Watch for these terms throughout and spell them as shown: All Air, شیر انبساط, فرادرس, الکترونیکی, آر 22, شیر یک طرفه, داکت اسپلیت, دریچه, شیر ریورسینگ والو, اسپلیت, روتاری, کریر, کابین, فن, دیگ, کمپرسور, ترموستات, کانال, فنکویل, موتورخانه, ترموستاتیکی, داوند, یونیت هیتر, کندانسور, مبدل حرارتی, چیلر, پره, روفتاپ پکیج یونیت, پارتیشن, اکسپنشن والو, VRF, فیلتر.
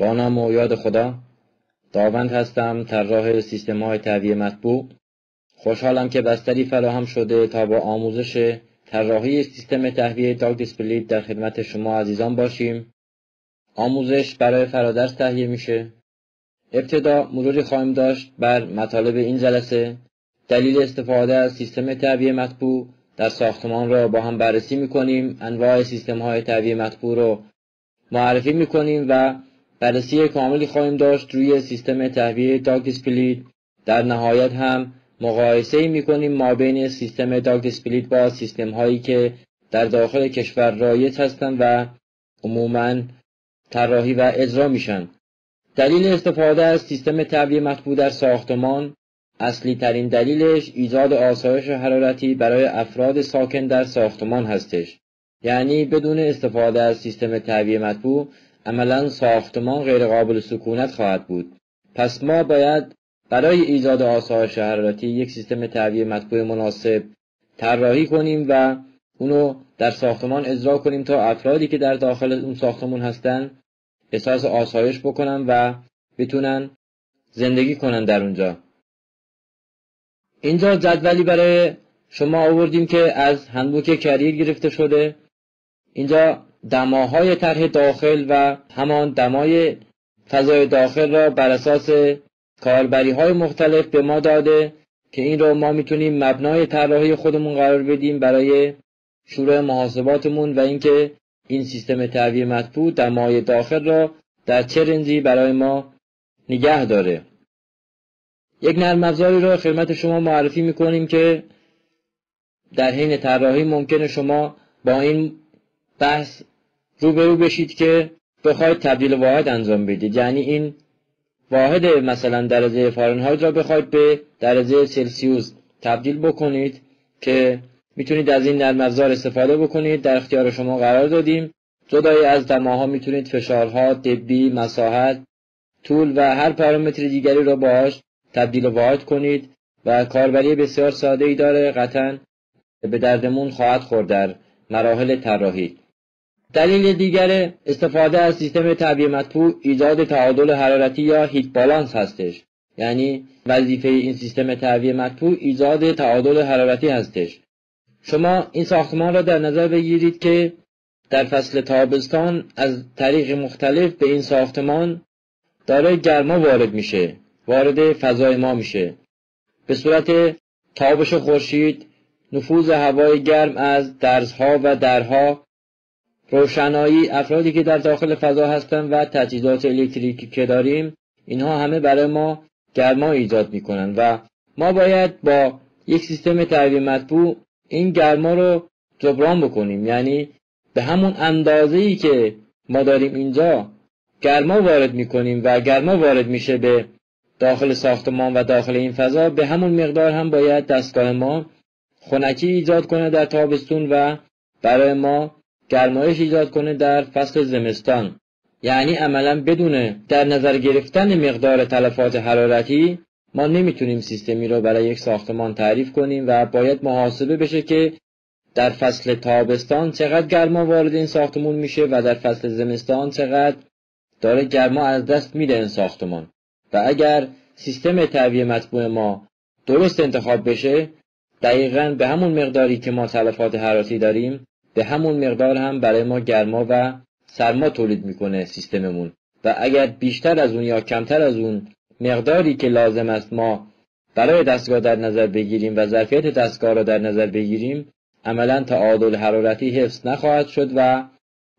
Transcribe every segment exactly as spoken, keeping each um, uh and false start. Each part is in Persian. با نام و یاد خدا، داوند هستم، طراح سیستم‌های تهویه مطبوع. خوشحالم که بستری فراهم شده تا با آموزش طراحی سیستم تهویه داکت اسپلیت در خدمت شما عزیزان باشیم. آموزش برای فرادرس تهیه میشه. ابتدا مروری خواهیم داشت بر مطالب این جلسه. دلیل استفاده از سیستم تهویه مطبوع در ساختمان را با هم بررسی می‌کنیم. انواع سیستم‌های تهویه مطبوع را معرفی می‌کنیم و بررسی کاملی خواهیم داشت روی سیستم تهویه داکت اسپلیت. در نهایت هم مقایسه‌ای می‌کنیم مابین سیستم داکت اسپلیت با سیستم‌هایی که در داخل کشور رایج هستند و عموماً طراحی و اجرا میشن. دلیل استفاده از سیستم تهویه مطبوع در ساختمان، اصلی ترین دلیلش ایجاد آسایش حرارتی برای افراد ساکن در ساختمان هستش. یعنی بدون استفاده از سیستم تهویه مطبوع عملا ساختمان غیر قابل سکونت خواهد بود. پس ما باید برای ایجاد آسایش حرارتی یک سیستم تهویه مطبوع مناسب طراحی کنیم و اونو در ساختمان اجرا کنیم تا افرادی که در داخل اون ساختمان هستن احساس آسایش بکنن و بتونن زندگی کنن در اونجا. اینجا جدولی برای شما آوردیم که از هندبوک کریر گرفته شده. اینجا دماهای طرح داخل و همان دمای فضای داخل را بر اساس کاربری های مختلف به ما داده که این رو ما میتونیم مبنای طراحی خودمون قرار بدیم برای شروع محاسباتمون و اینکه این سیستم تهویه مطبوع دمای داخل را در چه رنجی برای ما نگه داره. یک نرم افزاری را خدمت شما معرفی میکنیم که در حین طراحی ممکنه شما با این بحث روبرو بشید که بخواید تبدیل واحد انجام بدید. یعنی این واحد مثلا درجه فارنهایت را بخواید به درجه سلسیوس تبدیل بکنید که میتونید از این نرم افزار استفاده بکنید. در اختیار شما قرار دادیم. جدای از دماها میتونید فشارها، دبی، مساحت، طول و هر پارامتر دیگری را باهاش تبدیل واحد کنید و کاربری بسیار ساده ای داره، قطعاً به دردمون خواهد خورد در مراحل طراحی. دلیل دیگر استفاده از سیستم تهویه مطبوع ایجاد تعادل حرارتی یا هیت بالانس هستش. یعنی وظیفه این سیستم تهویه مطبوع ایجاد تعادل حرارتی هستش. شما این ساختمان را در نظر بگیرید که در فصل تابستان از طریق مختلف به این ساختمان دارای گرما وارد میشه، وارد فضای ما میشه به صورت تابش خورشید، نفوذ هوای گرم از درزها و درها، روشنایی، افرادی که در داخل فضا هستن و تجهیزات الکتریکی که داریم، اینها همه برای ما گرما ایجاد میکنن و ما باید با یک سیستم تهویه مطبوع این گرما رو جبران بکنیم. یعنی به همون اندازه‌ای که ما داریم اینجا گرما وارد میکنیم و گرما وارد میشه به داخل ساختمان و داخل این فضا، به همون مقدار هم باید دستگاه ما خنکی ایجاد کنه در تابستون و برای ما گرمایش ایجاد کنه در فصل زمستان. یعنی عملا بدون در نظر گرفتن مقدار تلفات حرارتی ما نمیتونیم سیستمی رو برای یک ساختمان تعریف کنیم و باید محاسبه بشه که در فصل تابستان چقدر گرما وارد این ساختمان میشه و در فصل زمستان چقدر داره گرما از دست میده این ساختمان. و اگر سیستم تهویه مطبوع ما درست انتخاب بشه، دقیقاً به همون مقداری که ما تلفات حرارتی داریم، به همون مقدار هم برای ما گرما و سرما تولید میکنه سیستممون. و اگر بیشتر از اون یا کمتر از اون مقداری که لازم است ما برای دستگاه در نظر بگیریم و ظرفیت دستگاه را در نظر بگیریم، عملاً تعادل حرارتی حفظ نخواهد شد و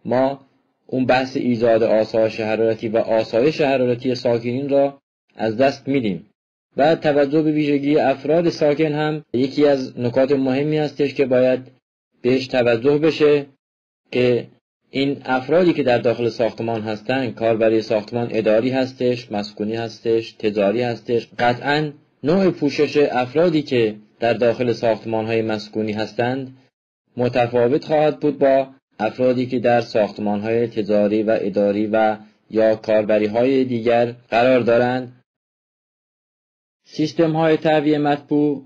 ما اون بحث ایجاد آسایش حرارتی و آسایش حرارتی ساکنین را از دست میدیم. و توجه به ویژگی افراد ساکن هم یکی از نکات مهمی هستش که باید بهش توجه بشه که این افرادی که در داخل ساختمان هستن، کاربری ساختمان اداری هستش، مسکونی هستش، تجاری هستش. قطعاً نوع پوشش افرادی که در داخل ساختمان‌های مسکونی هستند متفاوت خواهد بود با افرادی که در ساختمان‌های تجاری و اداری و یا کاربری‌های دیگر قرار دارند. سیستم‌های تهویه مطبوع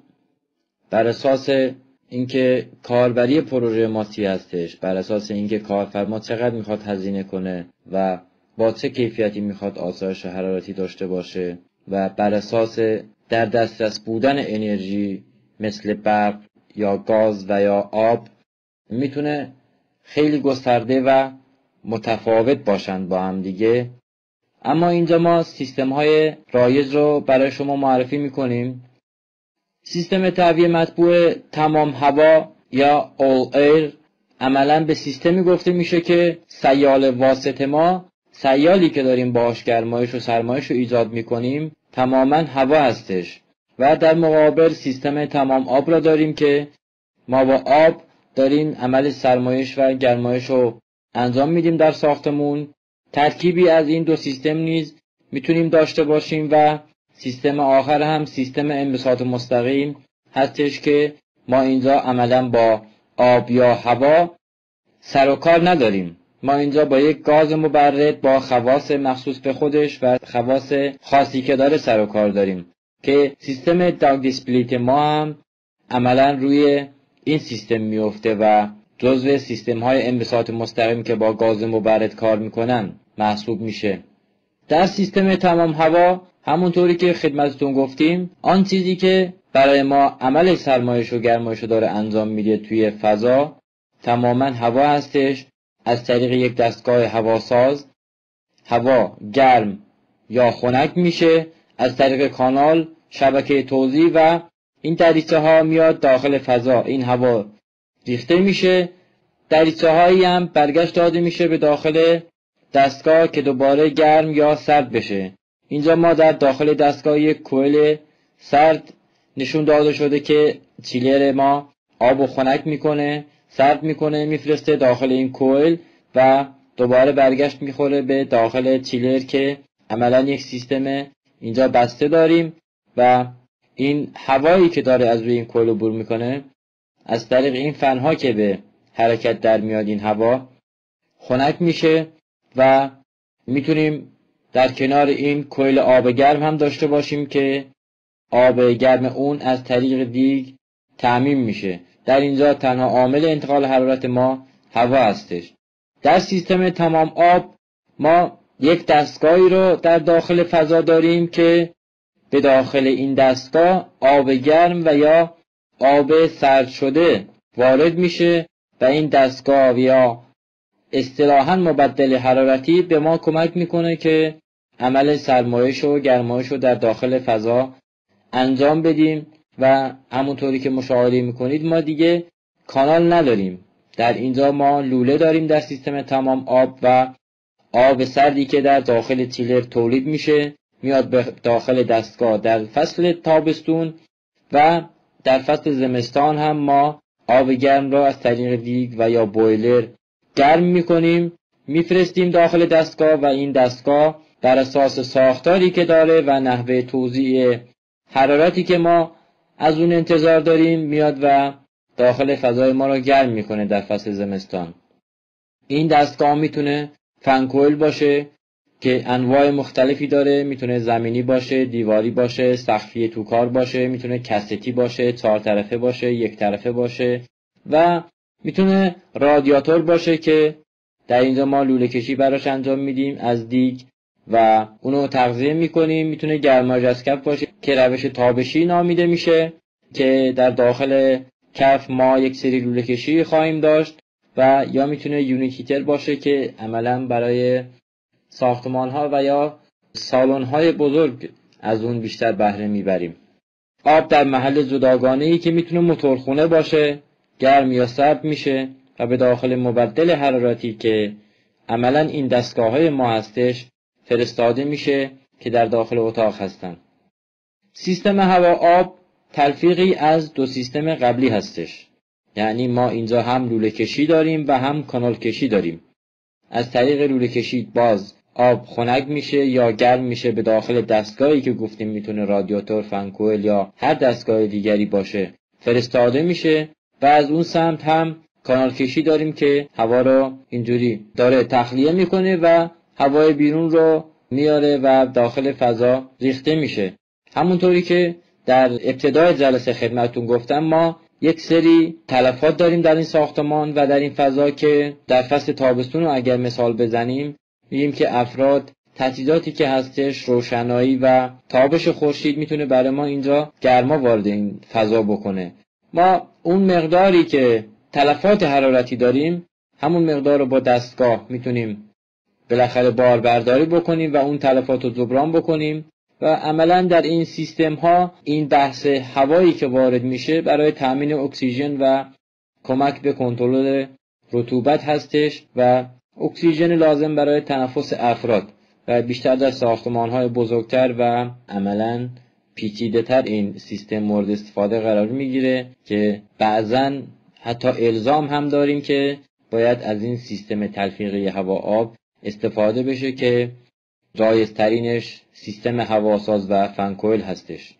بر اساس اینکه کاربری پروژه ما چی هستش، بر اساس اینکه کارفرما چقدر میخواد هزینه کنه و با چه کیفیتی میخواد آسایش حرارتی داشته باشه و بر اساس در دسترس بودن انرژی مثل برق یا گاز و یا آب میتونه خیلی گسترده و متفاوت باشن با هم دیگه. اما اینجا ما سیستم های رایج رو برای شما معرفی میکنیم. سیستم تهویه مطبوع تمام هوا یا all air عملا به سیستمی گفته میشه که سیال واسط ما، سیالی که داریم باهاش گرمایش و سرمایش رو ایجاد میکنیم، تماما هوا هستش. و در مقابل سیستم تمام آب را داریم که ما با آب داریم عمل سرمایش و گرمایش رو انجام میدیم در ساختمون. ترکیبی از این دو سیستم نیز میتونیم داشته باشیم و سیستم آخر هم سیستم انبساط مستقیم هستش که ما اینجا عملا با آب یا هوا سر و کار نداریم. ما اینجا با یک گاز مبرد با خواص مخصوص به خودش و خواص خاصی که داره سر و کار داریم که سیستم داکت اسپلیت ما هم عملا روی این سیستم میفته و جزو سیستم های انبساط مستقیم که با گاز مبرد کار میکنن محسوب میشه. در سیستم تمام هوا همونطوری که خدمتتون گفتیم، آن چیزی که برای ما عمل سرمایش و گرمایش داره انجام میده توی فضا تماما هوا هستش. از طریق یک دستگاه هواساز هوا گرم یا خنک میشه، از طریق کانال، شبکه توزیع و این دریچه ها میاد داخل فضا، این هوا ریخته میشه، دریچه هایی هم برگشت داده میشه به داخل دستگاه که دوباره گرم یا سرد بشه. اینجا ما در داخل دستگاه یک کویل سرد نشون داده شده که چیلر ما آبو خنک میکنه، سرد میکنه، میفرسته داخل این کویل و دوباره برگشت میخوره به داخل چیلر که عملا یک سیستم اینجا بسته داریم و این هوایی که داره از روی این کویل عبور میکنه از طریق این فنها که به حرکت در میاد این هوا خنک میشه و میتونیم در کنار این کویل آب گرم هم داشته باشیم که آب گرم اون از طریق دیگ تعمیم میشه. در اینجا تنها عامل انتقال حرارت ما هوا هستش. در سیستم تمام آب ما یک دستگاهی رو در داخل فضا داریم که به داخل این دستگاه آب گرم و یا آب سرد شده وارد میشه و این دستگاه یا اصطلاحاً مبدل حرارتی به ما کمک میکنه که عمل سرمایش و گرمایش رو در داخل فضا انجام بدیم و همونطوری که مشاهده میکنید ما دیگه کانال نداریم. در اینجا ما لوله داریم در سیستم تمام آب و آب سردی که در داخل چیلر تولید میشه میاد به داخل دستگاه در فصل تابستون و در فصل زمستان هم ما آب گرم را از طریق دیگ و یا بویلر گرم میکنیم، میفرستیم داخل دستگاه و این دستگاه بر اساس ساختاری که داره و نحوه توزیع حرارتی که ما از اون انتظار داریم میاد و داخل فضای ما را گرم میکنه در فصل زمستان. این دستگاه میتونه فنکویل باشه که انواع مختلفی داره، میتونه زمینی باشه، دیواری باشه، سقفی توکار باشه، میتونه کاستی باشه، چهار طرفه باشه، یک طرفه باشه و میتونه رادیاتور باشه که در اینجا ما لوله کشی براش انجام میدیم از دیگ و اونو تغذیه میکنیم. میتونه گرمایش از کف باشه که روش تابشی نامیده میشه که در داخل کف ما یک سری لوله کشی خواهیم داشت و یا میتونه یونیت هیتر باشه که عملا برای ساختمان ها و یا سالن های بزرگ از اون بیشتر بهره میبریم. آب در محل جداگانه ای که میتونه موتورخانه باشه گرم یا سرد میشه و به داخل مبدل حرارتی که عملا این دستگاه های ما هستش فرستاده میشه که در داخل اتاق هستن. سیستم هوا آب تلفیقی از دو سیستم قبلی هستش، یعنی ما اینجا هم لوله کشی داریم و هم کانال کشی داریم. از طریق لوله کشی باز آب خنک میشه یا گرم میشه به داخل دستگاهی که گفتیم میتونه رادیاتور، فنکوئل یا هر دستگاه دیگری باشه فرستاده میشه و از اون سمت هم کانال کشی داریم که هوا رو اینجوری داره تخلیه میکنه و هوای بیرون رو میاره و داخل فضا ریخته میشه. همونطوری که در ابتدای جلسه خدمتتون گفتم ما یک سری تلفات داریم در این ساختمان و در این فضا که در فصل تابستون رو اگر مثال بزنیم میگیم که افراد تجهیزاتی که هستش، روشنایی و تابش خورشید میتونه برای ما اینجا گرما وارد این فضا بکنه. ما اون مقداری که تلفات حرارتی داریم همون مقدار رو با دستگاه میتونیم بالاخره بار برداری بکنیم و اون تلفات رو جبران بکنیم و عملا در این سیستم ها این بحث هوایی که وارد میشه برای تامین اکسیژن و کمک به کنترل رطوبت هستش و اکسیژن لازم برای تنفس افراد و بیشتر در ساختمان های بزرگتر و عملا پیچیده تر این سیستم مورد استفاده قرار میگیره که بعضا حتی الزام هم داریم که باید از این سیستم تلفیقی هوا آب استفاده بشه که رایج‌ترینش سیستم هواساز و فنکویل هستش.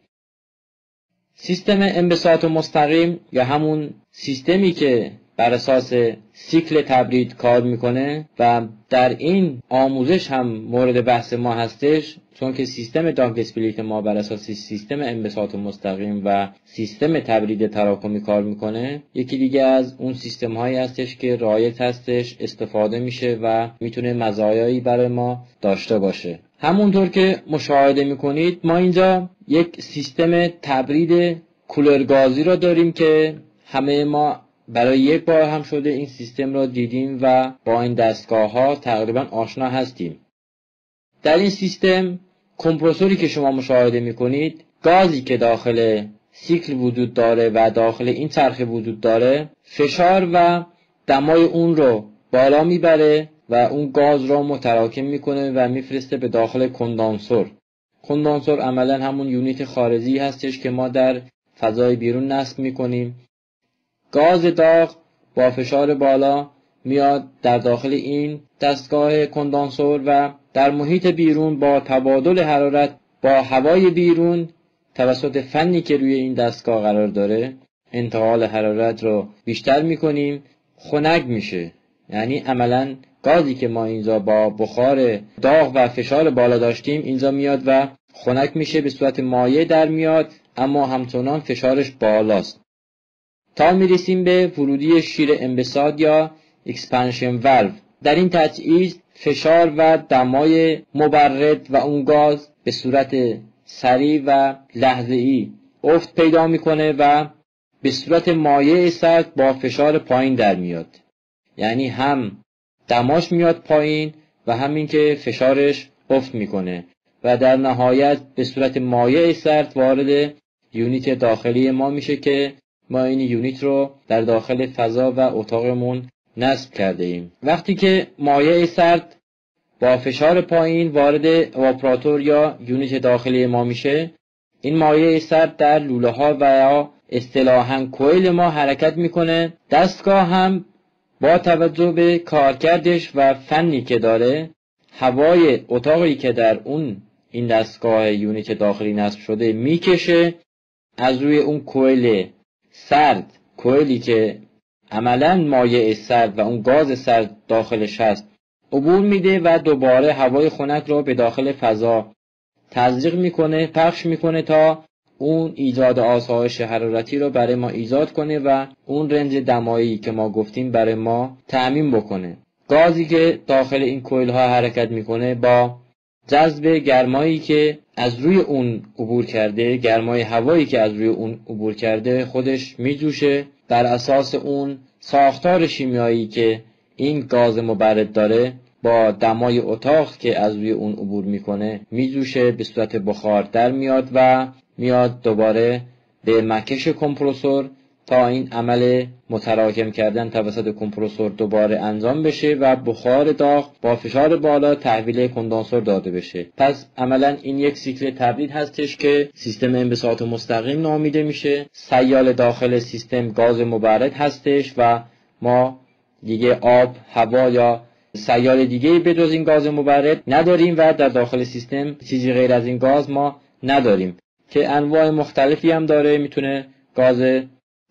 سیستم انبساط مستقیم یا همون سیستمی که بر اساس سیکل تبرید کار میکنه و در این آموزش هم مورد بحث ما هستش، چون که سیستم داکت اسپلیت ما بر اساس سیستم انبساط مستقیم و سیستم تبرید تراکمی کار میکنه، یکی دیگه از اون سیستم هایی هستش که رایج هستش، استفاده میشه و میتونه مزایایی برای ما داشته باشه. همونطور که مشاهده میکنید ما اینجا یک سیستم تبرید کولرگازی را داریم که همه ما برای یک بار هم شده این سیستم را دیدیم و با این دستگاه ها تقریبا آشنا هستیم. در این سیستم کمپرسوری که شما مشاهده می کنید، گازی که داخل سیکل وجود داره و داخل این چرخه وجود داره، فشار و دمای اون رو بالا میبره و اون گاز رو متراکم میکنه و میفرسته به داخل کندانسور. کندانسور عملا همون یونیت خارجی هستش که ما در فضای بیرون نصب میکنیم. گاز داغ با فشار بالا میاد در داخل این دستگاه کندانسور و در محیط بیرون با تبادل حرارت با هوای بیرون توسط فنی که روی این دستگاه قرار داره انتقال حرارت رو بیشتر میکنیم، خنک میشه. یعنی عملا گازی که ما اینجا با بخار داغ و فشار بالا داشتیم اینجا میاد و خنک میشه، به صورت مایع در میاد اما همچنان فشارش بالاست. تا میرسیم به ورودی شیر انبساط یا اکسپنشن والو، در این تجهیز فشار و دمای مبرد و اون گاز به صورت سریع و لحظه‌ای افت پیدا میکنه و به صورت مایع سرد با فشار پایین در میاد. یعنی هم دماش میاد پایین و همین که فشارش افت میکنه و در نهایت به صورت مایع سرد وارد یونیت داخلی ما میشه که ما این یونیت رو در داخل فضا و اتاقمون نصب کرده ایم. وقتی که مایع سرد با فشار پایین وارد اواپراتور یا یونیت داخلی ما میشه، این مایع سرد در لوله ها و اصطلاحاً کویل ما حرکت میکنه. دستگاه هم با توجه به کارکردش و فنی که داره، هوای اتاقی که در اون این دستگاه یونیت داخلی نصب شده میکشه از روی اون کویل سرد، کویلی که عملا مایع سرد و اون گاز سرد داخلش هست عبور میده و دوباره هوای خنک رو به داخل فضا تزریق میکنه، پخش میکنه تا اون ایجاد آسایش حرارتی رو برای ما ایجاد کنه و اون رنج دمایی که ما گفتیم برای ما تأمین بکنه. گازی که داخل این کویل ها حرکت میکنه با جذب گرمایی که از روی اون عبور کرده، گرمای هوایی که از روی اون عبور کرده خودش میجوشه. بر اساس اون ساختار شیمیایی که این گاز مبرد داره با دمای اتاق که از روی اون عبور میکنه میجوشه، به صورت بخار در میاد و میاد دوباره به مکش کمپرسور تا این عمل متراکم کردن توسط کمپرسور دوباره انجام بشه و بخار داغ با فشار بالا تحویل کندانسور داده بشه. پس عملا این یک سیکل تبرید هستش که سیستم انبساط مستقیم نامیده میشه. سیال داخل سیستم گاز مبرد هستش و ما دیگه آب، هوا یا سیال دیگه به جز این گاز مبرد نداریم و در داخل سیستم چیزی غیر از این گاز ما نداریم که انواع مختلفی هم داره. میتونه گاز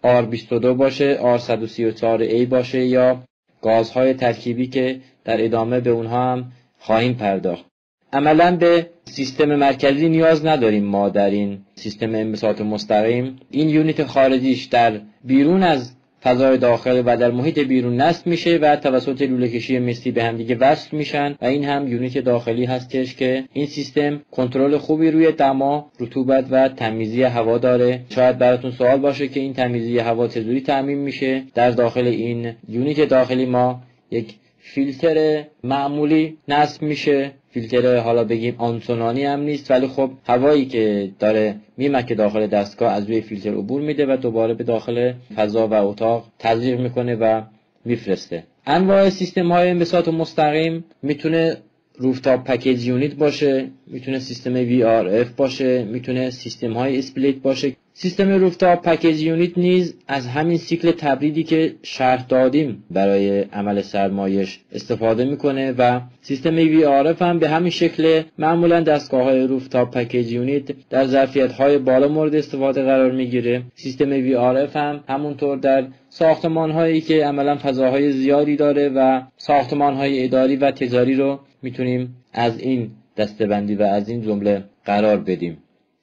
آر بیست و دو باشه، آر صد و سی و چهار ای باشه یا گازهای ترکیبی که در ادامه به اونها هم خواهیم پرداخت. عملا به سیستم مرکزی نیاز نداریم ما در این سیستم انبساط مستقیم. این یونیت خارجیش در بیرون از فضای داخل و در محیط بیرون نصب میشه و توسط لوله‌کشی مسی به هم دیگه وصل میشن و این هم یونیت داخلی هستش که این سیستم کنترل خوبی روی دما، رطوبت و تمیزی هوا داره. شاید براتون سوال باشه که این تمیزی هوا چجوری تامین میشه؟ در داخل این یونیت داخلی ما یک فیلتر معمولی نصب میشه، فیلتر حالا بگیم آنسونانی هم نیست، ولی خب هوایی که داره میمکه داخل دستگاه از روی فیلتر عبور میده و دوباره به داخل فضا و اتاق تزریق میکنه و میفرسته. انواع سیستم های انبساط مستقیم میتونه روفتاپ پکیج یونیت باشه، میتونه سیستم وی آر اف باشه، میتونه سیستم های اسپلیت باشه. سیستم روفتاپ پکیج یونیت نیز از همین سیکل تبریدی که شرح دادیم برای عمل سرمایش استفاده میکنه و سیستم وی آر اف هم به همین شکل معمولا دستگاه های روفتاپ پکیج یونیت در ظرفیت های بالا مورد استفاده قرار میگیره. سیستم وی آر اف هم همونطور در ساختمان هایی که عملا فضاهای زیادی داره و ساختمان های اداری و تجاری رو میتونیم از این دسته‌بندی و از این جمله قرار بدیم.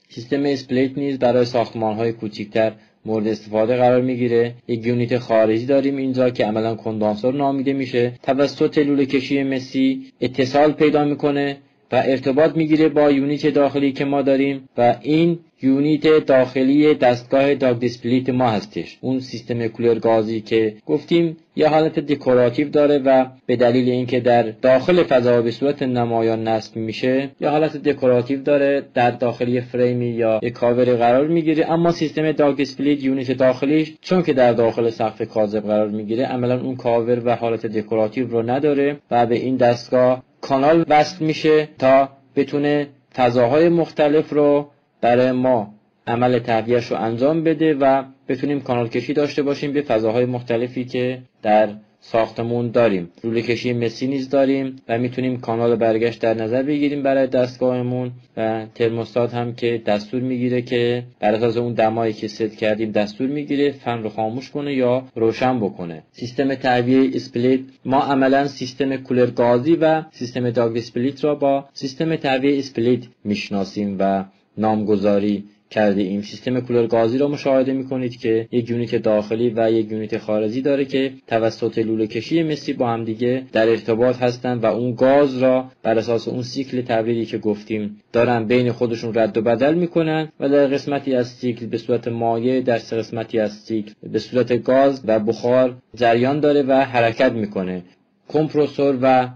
سیستم اسپلیت نیز برای ساختمان‌های کوچکتر مورد استفاده قرار میگیره. یک یونیت خارجی داریم اینجا که عملاً کندانسور نامیده میشه، توسط لوله‌کشی مسی اتصال پیدا میکنه و ارتباط میگیره با یونیت داخلی که ما داریم و این یونیت داخلی دستگاه داکت اسپلیت ما هستش. اون سیستم کولرگازی که گفتیم یه حالت دکوراتیو داره و به دلیل اینکه در داخل فضا به صورت نمایان نصب میشه یه حالت دکوراتیو داره، در داخلی فریمی یا یک کاوری قرار میگیره. اما سیستم داکت اسپلیت یونیت داخلیش چون که در داخل سقف کاذب قرار میگیره عملا اون کاور و حالت دکوراتیو رو نداره و به این دستگاه کانال وصل میشه تا بتونه فضاهای مختلف رو برای ما عمل تهویه‌اش رو انجام بده و بتونیم کانال کشی داشته باشیم به فضاهای مختلفی که در ساختمون داریم. لوله کشی مسی نیز داریم و میتونیم کانال برگشت در نظر بگیریم برای دستگاهمون و ترموستات هم که دستور میگیره که بر اساس اون دمایی که ست کردیم دستور میگیره فن رو خاموش کنه یا روشن بکنه. سیستم تهویه اسپلیت ما عملا سیستم کولرگازی و سیستم داکت اسپلیت را با سیستم تهویه اسپلیت میشناسیم و نامگذاری کرده ایم. سیستم کولرگازی را مشاهده میکنید که یک یونیت داخلی و یک یونیت خارجی داره که توسط لوله کشی مسی با هم دیگه در ارتباط هستند و اون گاز را بر اساس اون سیکل تبریدی که گفتیم دارن بین خودشون رد و بدل میکنن و در قسمتی از سیکل به صورت مایع، در قسمتی از سیکل به صورت گاز و بخار جریان داره و حرکت میکنه. کمپرسور و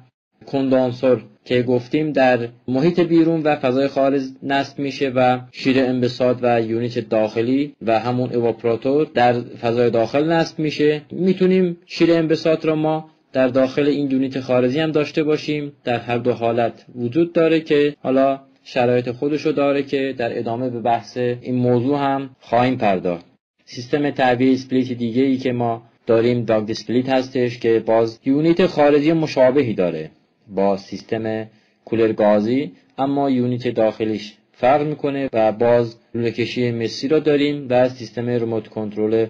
کندانسور که گفتیم در محیط بیرون و فضای خارج نصب میشه و شیر انبساط و یونیت داخلی و همون اواپراتور در فضای داخل نصب میشه. میتونیم شیر انبساط را ما در داخل این یونیت خارجی هم داشته باشیم، در هر دو حالت وجود داره که حالا شرایط خودشو داره که در ادامه به بحث این موضوع هم خواهیم پرداخت. سیستم تهویه اسپلیت دیگه ای که ما داریم داکت اسپلیت هستش که باز یونیت خارجی مشابهی داره با سیستم کولرگازی، اما یونیت داخلیش فرق میکنه و باز لوله‌کشی مسی را داریم و سیستم ریموت کنترل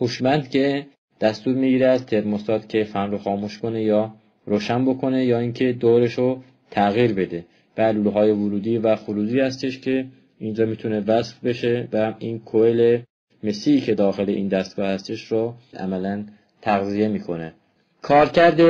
هوشمند که دستور میگیره از ترموستات که فن رو خاموش کنه یا روشن بکنه یا اینکه دورش رو تغییر بده. و لوله‌های ورودی و خروجی هستش که اینجا میتونه وصف بشه و این کویل مسی که داخل این دستگاه هستش رو عملاً تغذیه میکنه. کارکرد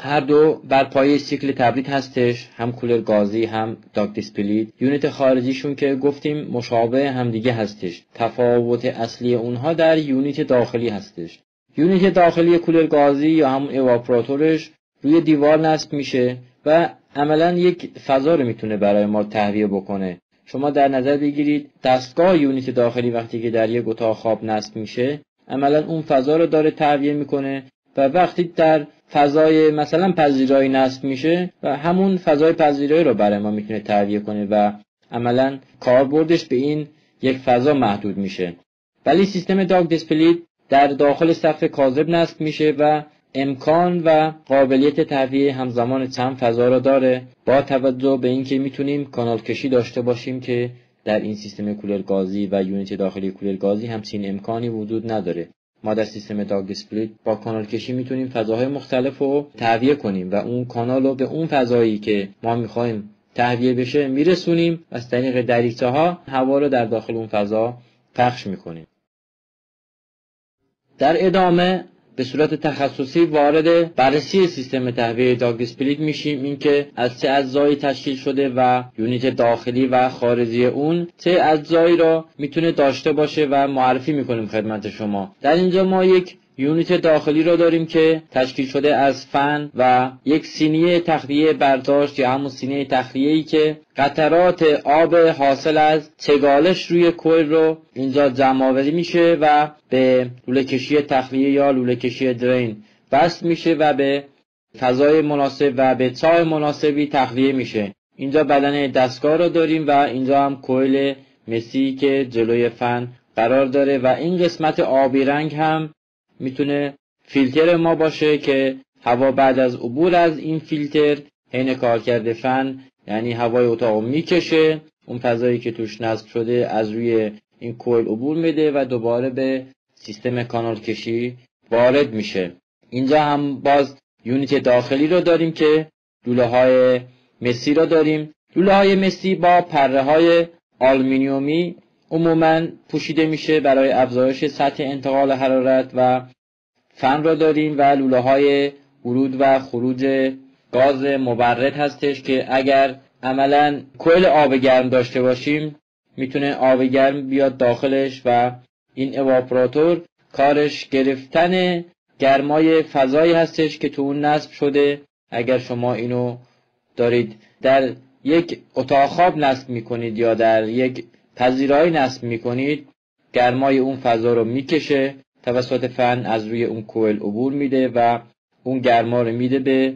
هر دو بر پایه سیکل تبرید هستش، هم کولرگازی هم داکت اسپلیت. یونیت خارجیشون که گفتیم مشابه هم دیگه هستش، تفاوت اصلی اونها در یونیت داخلی هستش. یونیت داخلی کولرگازی یا هم اواپراتورش روی دیوار نصب میشه و عملا یک فضا رو میتونه برای ما تهویه بکنه. شما در نظر بگیرید دستگاه یونیت داخلی وقتی که در یک اتاق خواب نصب میشه عملا اون فضا رو داره تهویه میکنه و وقتی در فضای مثلا پذیرایی نصب میشه و همون فضای پذیرایی رو برای ما میتونه تهویه کنه و عملا کاربردش به این یک فضا محدود میشه. ولی سیستم داکت اسپلیت در داخل سقف کاذب نصب میشه و امکان و قابلیت تهویه همزمان چند فضا رو داره، با توجه به اینکه میتونیم کانال کشی داشته باشیم که در این سیستم کولرگازی و یونیت داخلی کولرگازی همچین امکانی وجود نداره. ما در سیستم داکت اسپلیت با کانال کشی میتونیم فضاهای مختلف رو تهویه کنیم و اون کانال رو به اون فضایی که ما میخوایم تهویه بشه میرسونیم و از طریق دریچه ها هوا رو در داخل اون فضا پخش میکنیم. در ادامه به صورت تخصصی وارد بررسی سیستم تهویه داکت اسپلیت میشیم، اینکه از چه اجزایی تشکیل شده و یونیت داخلی و خارجی اون چه اجزایی را میتونه داشته باشه و معرفی میکنیم خدمت شما. در اینجا ما یک یونیت داخلی را داریم که تشکیل شده از فن و یک سینه تخلیه برداشت یا همون سینه تخلیه‌ای که قطرات آب حاصل از چگالش روی کویل رو اینجا جمع‌آوری میشه و به لوله‌کشی تخلیه یا لوله‌کشی درین وصل میشه و به فضای مناسب و به چاه مناسبی تخلیه میشه. اینجا بدن دستگاه را داریم و اینجا هم کویل مسی که جلوی فن قرار داره و این قسمت آبی رنگ هم میتونه فیلتر ما باشه که هوا بعد از عبور از این فیلتر عین کارکرد فن یعنی هوای اتاق میکشه، اون فضایی که توش نصب شده از روی این کویل عبور میده و دوباره به سیستم کانال کشی وارد میشه. اینجا هم باز یونیت داخلی رو داریم که لوله های مسی رو داریم. لوله های مسی با پره های آلومینیومی عموماً پوشیده میشه برای افزایش سطح انتقال حرارت و فن را داریم و لوله های ورود و خروج گاز مبرد هستش که اگر عملاً کویل آب گرم داشته باشیم میتونه آب گرم بیاد داخلش و این اواپراتور کارش گرفتن گرمای فضایی هستش که تو اون نصب شده. اگر شما اینو دارید در یک اتاق خواب نصب میکنید یا در یک پذیرایی نصب میکنید، گرمای اون فضا رو میکشه توسط فن از روی اون کوئل عبور میده و اون گرما رو میده به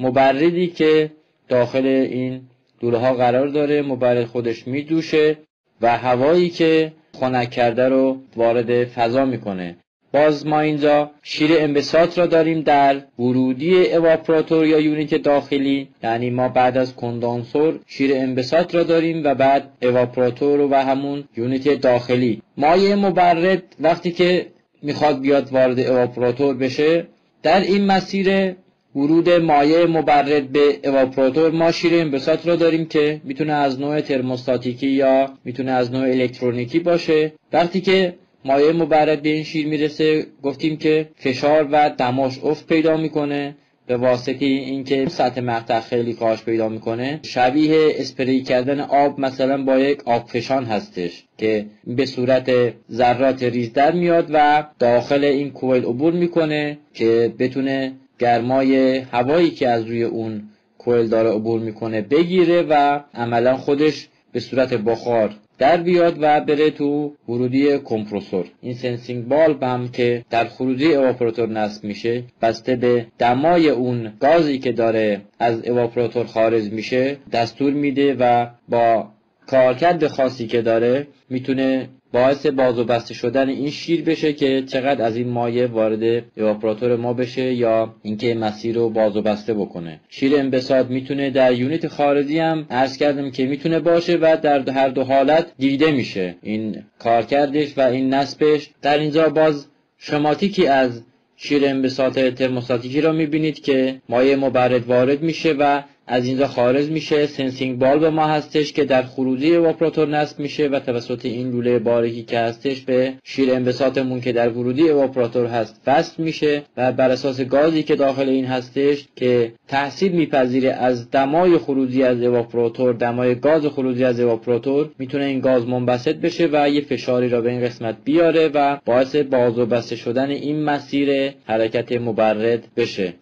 مبردی که داخل این لوله ها قرار داره. مبرد خودش میدوشه و هوایی که خنک کرده رو وارد فضا میکنه. باز ما اینجا شیر انبساط را داریم در ورودی اواپراتور یا یونیت داخلی، یعنی ما بعد از کندانسور شیر انبساط را داریم و بعد اواپراتور و همون یونیت داخلی. مایع مبرد وقتی که میخواد بیاد وارد اواپراتور بشه، در این مسیر ورود مایع مبرد به اواپراتور ما شیر انبساط را داریم که میتونه از نوع ترموستاتیکی یا میتونه از نوع الکترونیکی باشه. وقتی که مایع مبرد به این شیر میرسه، گفتیم که فشار و دماش افت پیدا میکنه به واسطه اینکه سطح مقطع خیلی کاهش پیدا میکنه. شبیه اسپری کردن آب مثلا با یک آبفشان هستش که به صورت ذرات ریز در میاد و داخل این کویل عبور میکنه که بتونه گرمای هوایی که از روی اون کویل داره عبور میکنه بگیره و عملا خودش به صورت بخار در بیاد و بره تو ورودی کمپرسور. این سنسینگ بالب هم که در خروجی اواپراتور نصب میشه، بسته به دمای اون گازی که داره از اواپراتور خارج میشه دستور میده و با کارکرد خاصی که داره میتونه باعث باز و بسته شدن این شیر بشه که چقدر از این مایع وارد اواپراتور ما بشه یا اینکه مسیر رو باز و بسته بکنه. شیر انبساط میتونه در یونیت خارجی هم عرض کردم که میتونه باشه و در هر دو حالت دیده میشه این کارکردش و این نصبش. در اینجا باز شماتیکی از شیر انبساط ترموستاتیکی رو میبینید که مایع مبرد وارد میشه و از اینجا خارج میشه. سنسینگ بالب ما هستش که در خروجی اواپراتور نصب میشه و توسط این لوله باریکی که هستش به شیر انبساطمون که در ورودی اواپراتور هست وصل میشه و بر اساس گازی که داخل این هستش که تحصیل میپذیره از دمای خروجی از اواپراتور، دمای گاز خروجی از اواپراتور، میتونه این گاز منبسط بشه و یه فشاری را به این قسمت بیاره و باعث باز و بسته شدن این مسیر حرکت مبرد بشه.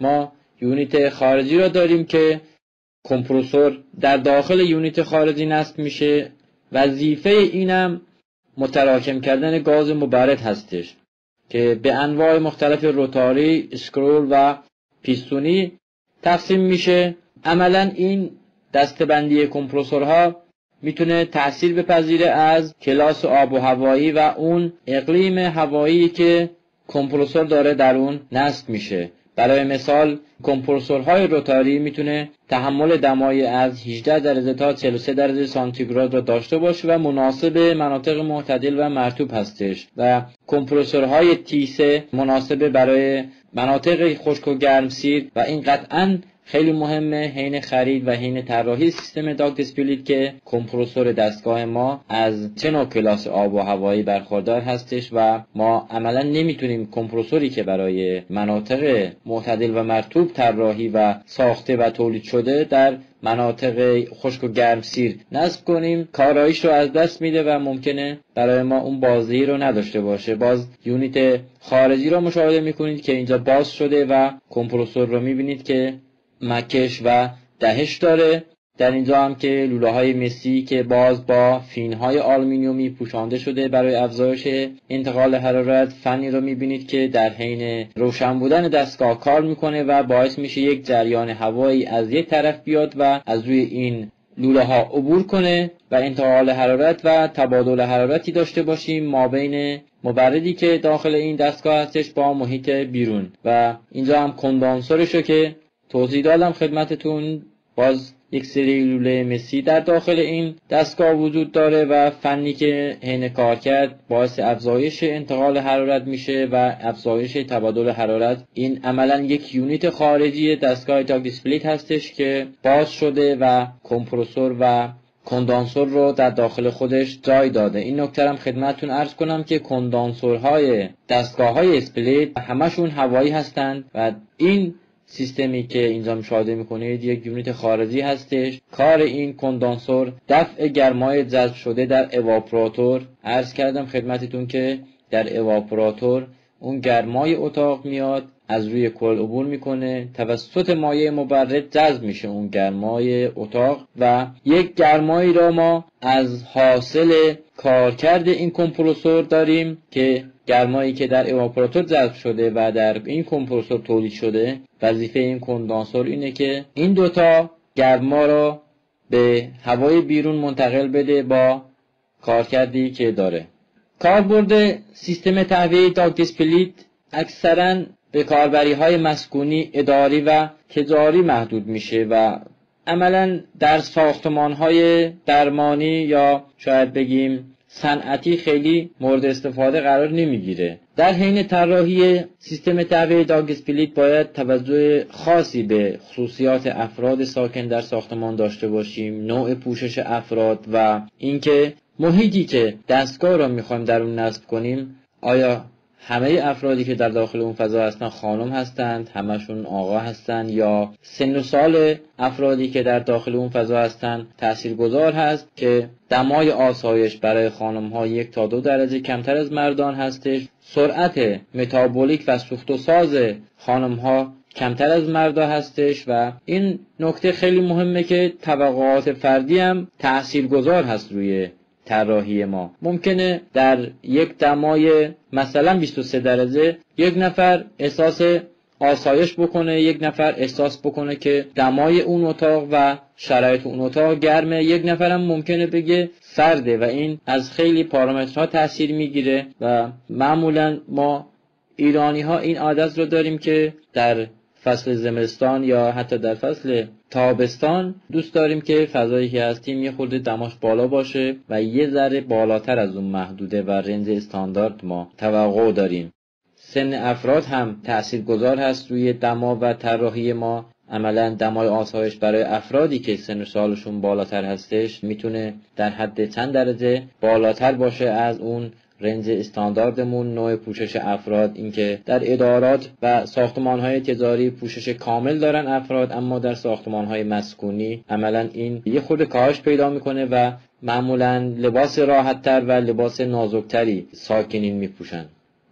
ما یونیت خارجی را داریم که کمپرسور در داخل یونیت خارجی نصب میشه. وظیفه اینم متراکم کردن گاز مبرد هستش که به انواع مختلف روتاری، اسکرول و پیستونی تقسیم میشه. عملا این دستبندی کمپرسورها میتونه تاثیر بپذیره از کلاس آب و هوایی و اون اقلیم هوایی که کمپرسور داره در اون نصب میشه. برای مثال کمپرسورهای روتاری میتونه تحمل دمای از هجده درجه تا چهل و سه درجه سانتیگراد را داشته باشه و مناسب مناطق معتدل و مرطوب هستش و کمپرسورهای تیسه مناسب برای مناطق خشک و گرمسیر و این قطعاً خیلی مهمه حین خرید و حین طراحی سیستم داکت اسپلیت که کمپرسور دستگاه ما از چه نوع کلاس آب و هوایی برخوردار هستش و ما عملا نمیتونیم کمپرسوری که برای مناطق معتدل و مرطوب طراحی و ساخته و تولید شده در مناطق خشک و گرم سیر نصب کنیم، کاراییش رو از دست میده و ممکنه برای ما اون بازدهی رو نداشته باشه. باز یونیت خارجی رو مشاهده میکنید که اینجا باز شده و کمپرسور رو میبینید که مکش و دهش داره. در اینجا هم که لوله های مسی که باز با فین های آلومینیومی پوشانده شده برای افزایش انتقال حرارت، فنی رو میبینید که در حین روشن بودن دستگاه کار میکنه و باعث میشه یک جریان هوایی از یک طرف بیاد و از روی این لوله ها عبور کنه و انتقال حرارت و تبادل حرارتی داشته باشیم مابین مبردی که داخل این دستگاه هستش با محیط بیرون. و اینجا هم کندانسورشو که توضیح دادم خدمتتون، باز یک سری لوله مسی در داخل این دستگاه وجود داره و فنی که حین کار کرد باعث افزایش انتقال حرارت میشه و افزایش تبادل حرارت. این عملا یک یونیت خارجی دستگاه داکت اسپلیت هستش که باز شده و کمپرسور و کندانسور رو در داخل خودش جای داده. این نکته هم خدمتتون عرض کنم که کندانسورهای دستگاه‌های اسپلیت همشون هوایی هستند و این سیستمی که اینجا مشاهده میکنید یک یونیت خارجی هستش. کار این کندانسور دفع گرمای جذب شده در اواپراتور. عرض کردم خدمتتون که در اواپراتور اون گرمای اتاق میاد از روی کل عبور میکنه، توسط مایع مبرد جذب میشه اون گرمای اتاق و یک گرمایی را ما از حاصل کارکرد این کمپرسور داریم که گرمایی که در اواپراتور جذب شده و در این کمپرسور تولید شده. وظیفه این کندانسور اینه که این دوتا گرما را به هوای بیرون منتقل بده با کارکردی که داره. کاربرد سیستم تهویه داکت اسپلیت اکثرا به کاربری‌های مسکونی، اداری و تجاری محدود میشه و عملا در ساختمان‌های درمانی یا شاید بگیم صنعتی خیلی مورد استفاده قرار نمیگیره. در حین طراحی سیستم تهویه داکت اسپلیت باید توجه خاصی به خصوصیات افراد ساکن در ساختمان داشته باشیم، نوع پوشش افراد و اینکه محیطی که دستگاه را میخوایم در اون نصب کنیم آیا همه افرادی که در داخل اون فضا هستن خانم هستند، همشون آقا هستند یا سن و سال افرادی که در داخل اون فضا هستند تاثیرگذار هست که دمای آسایش برای خانم ها یک تا دو درجه کمتر از مردان هستش، سرعت متابولیک و سوخت و ساز خانم ها کمتر از مردا هستش و این نکته خیلی مهمه که توقعات فردی هم تاثیرگذار هست روی طراحی ما. ممکنه در یک دمای مثلا بیست و سه درجه یک نفر احساس آسایش بکنه، یک نفر احساس بکنه که دمای اون اتاق و شرایط اون اتاق گرمه، یک نفر هم ممکنه بگه سرده و این از خیلی پارامترها تاثیر میگیره و معمولا ما ایرانی ها این عادت رو داریم که در فصل زمستان یا حتی در فصل تابستان دوست داریم که فضایی که هستیم یه خورده دماش بالا باشه و یه ذره بالاتر از اون محدوده و رنج استاندارد ما توقع داریم. سن افراد هم تاثیرگذار هست روی دما و طراحی ما. عملا دمای آسایش برای افرادی که سن و سالشون بالاتر هستش میتونه در حد چند درجه بالاتر باشه از اون رنج استانداردمون. نوع پوشش افراد، اینکه در ادارات و ساختمان‌های تجاری پوشش کامل دارن افراد، اما در ساختمان‌های مسکونی عملاً این یه خورده کاهش پیدا میکنه و معمولاً لباس راحت‌تر و لباس نازکتری ساکنین میپوشن.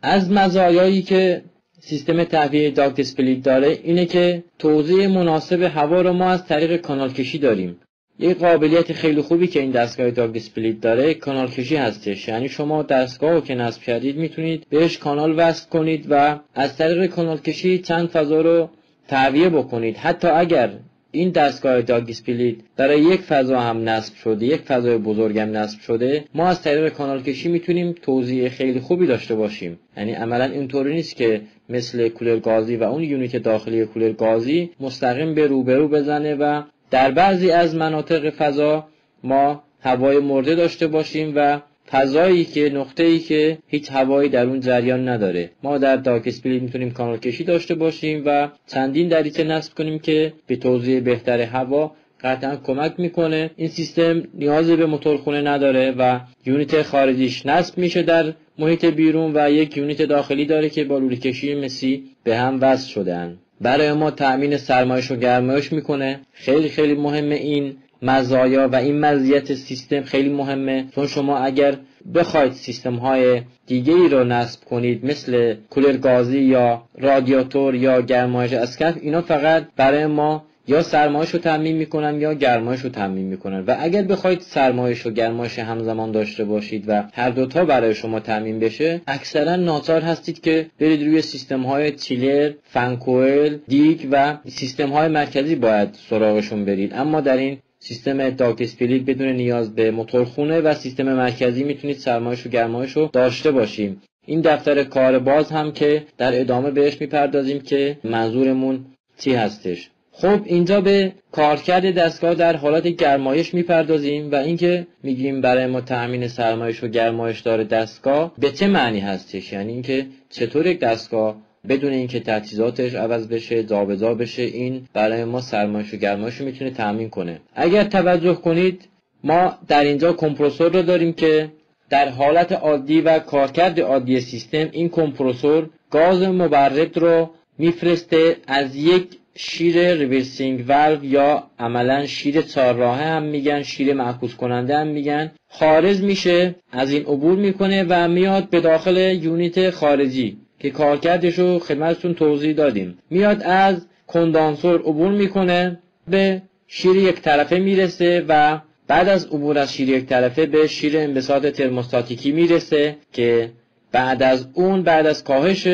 از مزایایی که سیستم تهویه داکت اسپلیت داره اینه که توزیع مناسب هوا رو ما از طریق کانال کشی داریم. یک قابلیت خیلی خوبی که این دستگاه داکت اسپلیت داره کانال کشی هستش، یعنی شما دستگاه رو که نصب کردید میتونید بهش کانال وصل کنید و از طریق کانال کشی چند فضا رو تهویه بکنید. حتی اگر این دستگاه داکت اسپلیت برای یک فضا هم نصب شده، یک فضای بزرگ هم نصب شده، ما از طریق کانال کشی میتونیم توزیع خیلی خوبی داشته باشیم. یعنی عملاً اینطوری نیست که مثل کولرگازی و اون یونیت داخلی کولرگازی مستقیم به روبرو بزنه و در بعضی از مناطق فضا ما هوای مرده داشته باشیم و فضایی که نقطه‌ای که هیچ هوایی در اون جریان نداره. ما در داک اسپلیت میتونیم کانال کشی داشته باشیم و چندین دریچه نصب کنیم که به توزیع بهتر هوا قطعا کمک میکنه. این سیستم نیازی به موتورخونه نداره و یونیت خارجیش نصب میشه در محیط بیرون و یک یونیت داخلی داره که با لوله‌کشی مسی به هم وصل شدن. برای ما تأمین سرمایش و گرمایش میکنه. خیلی خیلی مهمه این مزایا و این مزیت سیستم، خیلی مهمه، چون شما اگر بخواید سیستم های دیگه ای رو نصب کنید مثل کولرگازی یا رادیاتور یا گرمایش اسکف، اینا فقط برای ما یا سرمایش رو تامین میکنن یا گرمایش رو تامین میکنن و اگر بخواید سرمایش و گرمایش همزمان داشته باشید و هر دوتا برای شما تامین بشه، اکثرا ناچار هستید که برید روی سیستم های چیلر، فنکویل، دیگ و سیستم های مرکزی باید سراغشون برید. اما در این سیستم داک اسپلیت بدون نیاز به موتورخونه و سیستم مرکزی میتونید سرمایش و گرمایش رو داشته باشیم. این دفتر کار باز هم که در ادامه بهش میپردازیم که منظورمون چی هستش. خب اینجا به کارکرد دستگاه در حالت گرمایش میپردازیم و اینکه میگیم برای ما تأمین سرمایش و گرمایش داره دستگاه به چه معنی هستش، یعنی اینکه چطور یک دستگاه بدون اینکه تجهیزاتش عوض بشه، جابجا بشه، این برای ما سرمایش و گرمایش رو میتونه تأمین کنه. اگر توجه کنید ما در اینجا کمپرسور رو داریم که در حالت عادی و کارکرد عادی سیستم این کمپرسور گاز مبرد رو میفرسته از یک شیر ریورسینگ والو یا عملا شیر چهار راهه هم میگن، شیر معکوس کننده هم میگن، خارج میشه، از این عبور میکنه و میاد به داخل یونیت خارجی که کارکردش رو خدمتتون توضیح دادیم. میاد از کندانسور عبور میکنه، به شیر یک طرفه میرسه و بعد از عبور از شیر یک طرفه به شیر انبساط ترموستاتیکی میرسه که بعد از اون بعد از کاهش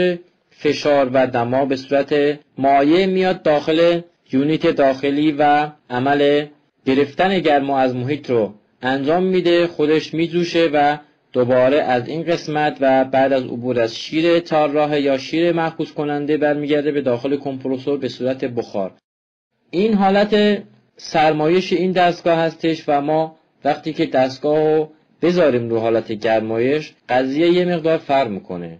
فشار و دما به صورت مایع میاد داخل یونیت داخلی و عمل گرفتن گرما از محیط رو انجام میده، خودش میجوشه و دوباره از این قسمت و بعد از عبور از شیر چهار راه یا شیر معکوس کننده برمیگرده به داخل کمپرسور به صورت بخار. این حالت سرمایش این دستگاه هستش و ما وقتی که دستگاه رو بذاریم رو حالت گرمایش قضیه یه مقدار فرق میکنه،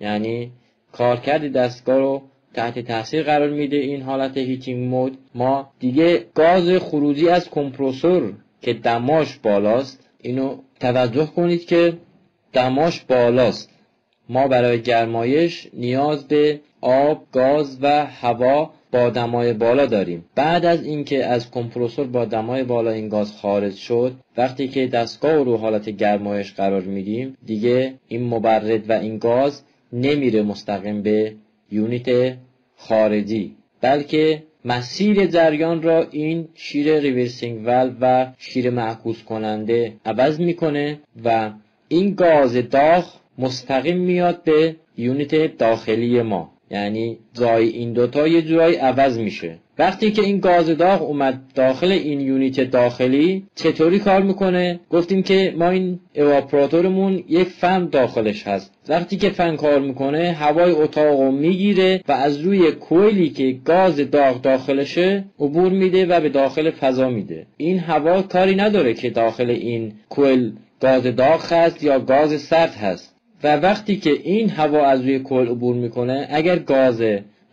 یعنی کارکرد دستگاه رو تحت تاثیر قرار میده. این حالت هیتینگ مود ما دیگه گاز خروجی از کمپرسور که دماش بالاست، اینو توجه کنید که دماش بالاست، ما برای گرمایش نیاز به آب، گاز و هوا با دمای بالا داریم. بعد از اینکه از کمپرسور با دمای بالا این گاز خارج شد، وقتی که دستگاه رو حالت گرمایش قرار میدیم دیگه این مبرد و این گاز نمیره مستقیم به یونیت خارجی، بلکه مسیر جریان را این شیر ریورسینگ والو و شیر معکوس کننده عوض میکنه و این گاز داغ مستقیم میاد به یونیت داخلی ما، یعنی جای این دوتا یه جورایی عوض میشه. وقتی که این گاز داغ اومد داخل این یونیت داخلی چطوری کار میکنه؟ گفتیم که ما این اواپراتورمون یک فن داخلش هست، وقتی که فن کار میکنه هوای اتاق رو میگیره و از روی کویلی که گاز داغ داخلشه عبور میده و به داخل فضا میده. این هوا کاری نداره که داخل این کویل گاز داغ هست یا گاز سرد هست و وقتی که این هوا از روی کویل عبور میکنه اگر گاز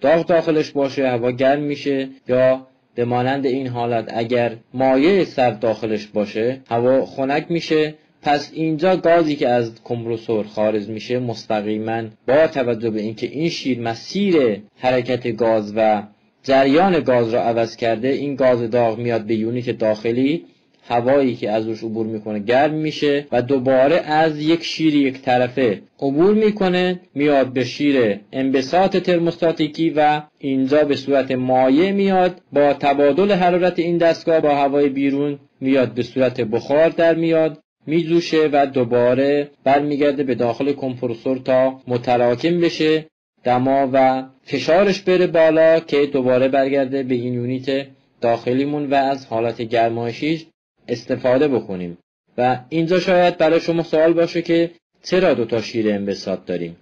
داغ داخلش باشه هوا گرم میشه یا به مانند این حالت اگر مایع سرد داخلش باشه هوا خنک میشه. پس اینجا گازی که از کمپرسور خارج میشه مستقیما با توجه به اینکه این شیر مسیر حرکت گاز و جریان گاز را عوض کرده، این گاز داغ میاد به یونیت داخلی، هوایی که از روش عبور میکنه گرم میشه و دوباره از یک شیر یک طرفه عبور میکنه میاد به شیر انبساط ترموستاتیکی و اینجا به صورت مایع میاد، با تبادل حرارت این دستگاه با هوای بیرون میاد به صورت بخار در میاد، میجوشه و دوباره برمیگرده به داخل کمپرسور تا متراکم بشه، دما و فشارش بره بالا که دوباره برگرده به این یونیت داخلیمون و از حالت گرمایشیش استفاده بکنیم. و اینجا شاید برای شما سوال باشه که چرا دوتا شیر انبساط داریم؟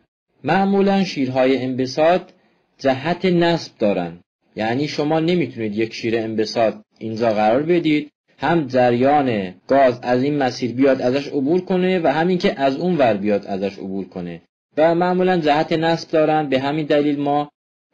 معمولا شیرهای انبساط جهت نصب دارن، یعنی شما نمیتونید یک شیر انبساط اینجا قرار بدید، هم جریان گاز از این مسیر بیاد ازش عبور کنه و همین که از اون ور بیاد ازش عبور کنه و معمولا جهت نصب دارن. به همین دلیل ما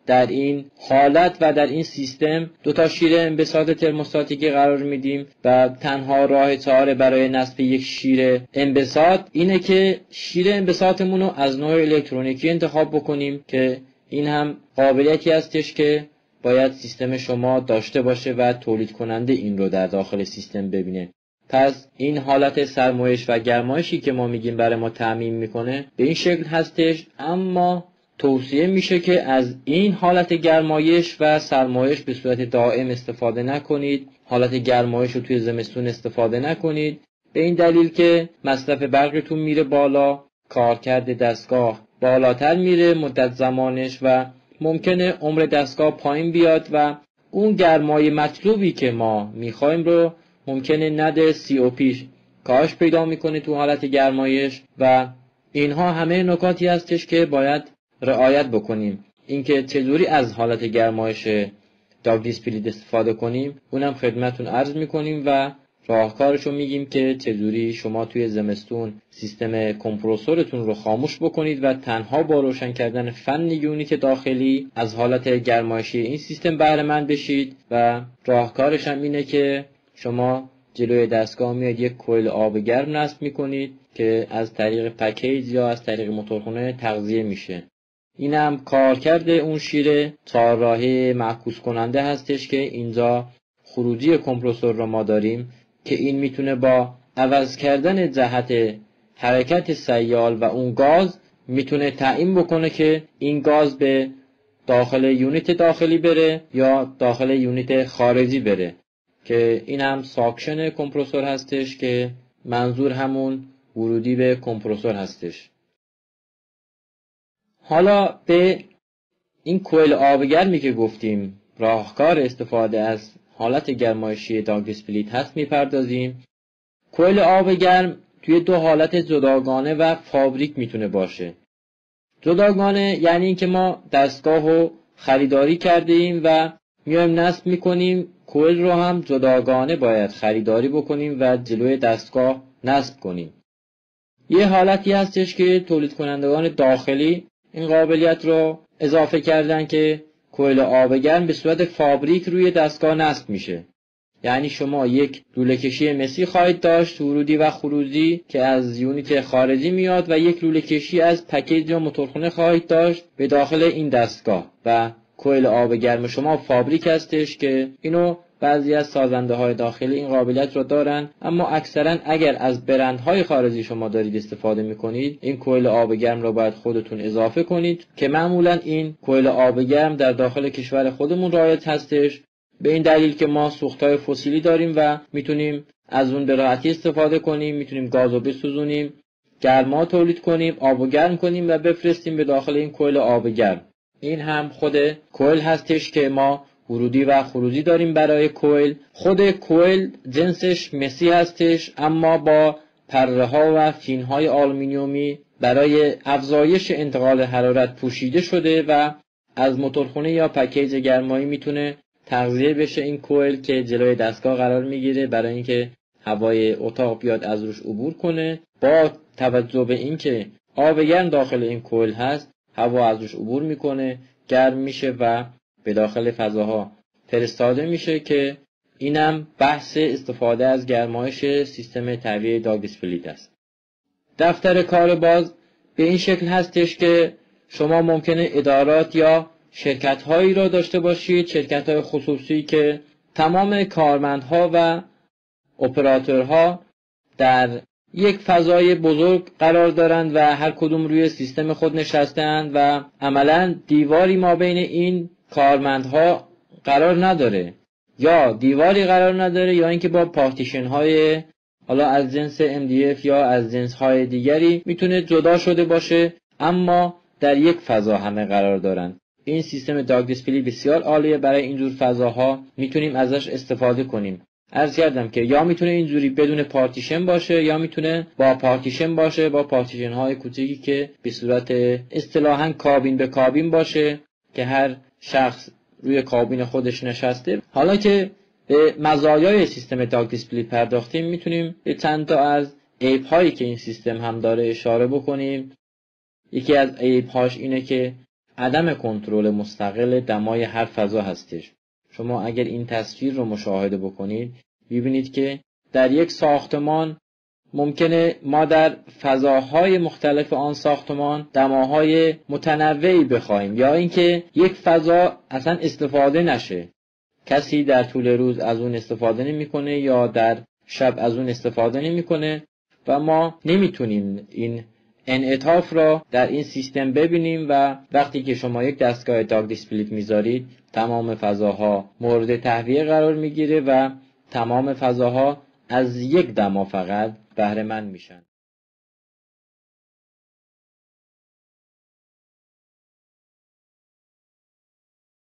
در این حالت و در این سیستم دو تا شیر انبساط ترموستاتیکی قرار میدیم و تنها راه چاره برای نصب یک شیر انبساط اینه که شیر انبساطمون رو از نوع الکترونیکی انتخاب بکنیم که این هم قابلیتی هستش که باید سیستم شما داشته باشه و تولید کننده این رو در داخل سیستم ببینه. پس این حالت سرمایش و گرمایشی که ما میگیم برای ما تعمیم میکنه به این شکل هستش، اما توصیه میشه که از این حالت گرمایش و سرمایش به صورت دائم استفاده نکنید. حالت گرمایش رو توی زمستون استفاده نکنید به این دلیل که مصرف برقتون میره بالا، کارکرد دستگاه بالاتر میره مدت زمانش و ممکنه عمر دستگاه پایین بیاد و اون گرمای مطلوبی که ما میخوایم رو ممکنه نده، سی او پیش کاهش پیدا میکنه تو حالت گرمایش و اینها همه نکاتی هستش که باید رعایت بکنیم. اینکه چجوری از حالت گرمایش داکت اسپلیت استفاده کنیم اونم خدمتتون عرض میکنیم و راهکارشو میگیم که چجوری شما توی زمستون سیستم کمپرسورتون رو خاموش بکنید و تنها با روشن کردن فن یونیت داخلی از حالت گرمایشی این سیستم بهره مند بشید و راهکارش هم اینه که شما جلوی دستگاه میاد یک کویل آب گرم نصب میکنید که از طریق پکیج یا از طریق موتورخانه تغذیه میشه. این هم کارکرد اون شیر چهار راهه معکوس کننده هستش که اینجا خروجی کمپرسور رو ما داریم که این میتونه با عوض کردن جهت حرکت سیال و اون گاز میتونه تعیین بکنه که این گاز به داخل یونیت داخلی بره یا داخل یونیت خارجی بره که این هم ساکشن کمپرسور هستش که منظور همون ورودی به کمپرسور هستش. حالا به این کوئل آبگرمی که گفتیم راهکار استفاده از حالت گرمایشی داکت اسپلیت هست میپردازیم. کوئل آب گرم توی دو حالت جداگانه و فابریک میتونه باشه. جداگانه یعنی اینکه ما دستگاهو خریداری کرده ایم و میایم نصب میکنیم، کوئل رو هم جداگانه باید خریداری بکنیم و جلوی دستگاه نصب کنیم. یه حالتی هستش که تولید کنندگان داخلی این قابلیت رو اضافه کردن که کوئل آب گرم به صورت فابریک روی دستگاه نصب میشه. یعنی شما یک لوله‌کشی مسی خواهید داشت ورودی و خروجی که از یونیت خارجی میاد و یک لوله‌کشی از پکیج یا موتورخانه خواهید داشت به داخل این دستگاه و کوئل آب گرم شما فابریک هستش که اینو بعضی از سازنده های داخلی این قابلیت رو دارن، اما اکثرا اگر از برندهای خارجی شما دارید استفاده میکنید این کوئل آب گرم رو باید خودتون اضافه کنید که معمولا این کوئل آب گرم در داخل کشور خودمون رایج هستش به این دلیل که ما سوختهای فسیلی داریم و میتونیم از اون به راحتی استفاده کنیم، میتونیم گاز رو بسوزونیم، گرما تولید کنیم، آب گرم کنیم و بفرستیم به داخل این کوئل آب گرم. این هم خود کوئل هستش که ما ورودی و خروجی داریم برای کوئل. خود کوئل جنسش مسی هستش اما با پره ها و فین های آلومینیومی برای افزایش انتقال حرارت پوشیده شده و از موتورخانه یا پکیج گرمایی میتونه تغذیه بشه این کوئل که جلوی دستگاه قرار میگیره برای اینکه هوای اتاق بیاد از روش عبور کنه. با توجه به اینکه آب گرم داخل این کوئل هست هوا از روش عبور میکنه، گرم میشه و به داخل فضاها فرستاده میشه که اینم بحث استفاده از گرمایش سیستم طبیعی داکت اسپلیت است. دفتر کار باز به این شکل هستش که شما ممکنه ادارات یا شرکت هایی را داشته باشید، شرکت های خصوصی که تمام کارمندها و اپراتورها در یک فضای بزرگ قرار دارند و هر کدوم روی سیستم خود نشستند و عملاً دیواری ما بین این کارمندها قرار نداره یا دیواری قرار نداره یا اینکه با پارتیشن های حالا از جنس ام دی اف یا از جنس های دیگری میتونه جدا شده باشه اما در یک فضا همه قرار دارن. این سیستم داکت اسپلیت بسیار عالیه برای اینجور فضاها، میتونیم ازش استفاده کنیم. عرض کردم که یا میتونه اینجوری بدون پارتیشن باشه یا میتونه با پارتیشن باشه، با پارتیشن های کوچیکی که به صورت اصطلاحاً کابین به کابین باشه که هر شخص روی کابین خودش نشسته. حالا که به مزایای سیستم داکت اسپلیت پرداختیم، میتونیم به چند تا از عیب هایی که این سیستم هم داره اشاره بکنیم. یکی از عیب هاش اینه که عدم کنترل مستقل دمای هر فضا هستش. شما اگر این تصویر رو مشاهده بکنید میبینید که در یک ساختمان ممکنه ما در فضاهای مختلف آن ساختمان دماهای متنوعی بخوایم، یا اینکه یک فضا اصلا استفاده نشه، کسی در طول روز از اون استفاده نمیکنه یا در شب از اون استفاده نمیکنه و ما نمیتونیم این انعطاف را در این سیستم ببینیم. و وقتی که شما یک دستگاه داکت اسپلیت میذارید تمام فضاها مورد تهویه قرار میگیره و تمام فضاها از یک دما فقط بهره مند میشن.